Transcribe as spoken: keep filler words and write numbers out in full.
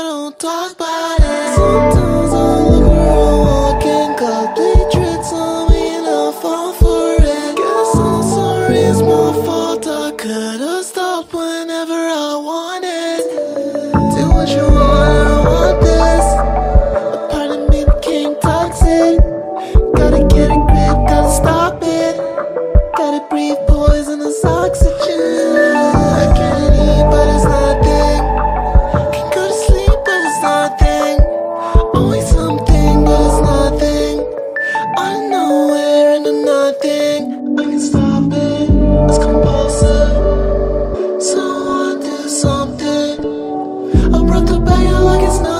I don't talk about it. Sometimes I look around, I can't complete tricks on me, and I fall for it. Guess I'm sorry, it's my fault. I could've stopped whenever I wanted. Do what you want, I don't want this. A part of me became toxic. Gotta get a grip, gotta stop it. Gotta breathe poisonous oxygen. I can't eat, but it's not a thing. Can go to sleep, but it's not a thing. Always something, but it's nothing. Out of nowhere into nothing. I can stop it, it's compulsive. So I do something. I brought the bag out like it's not.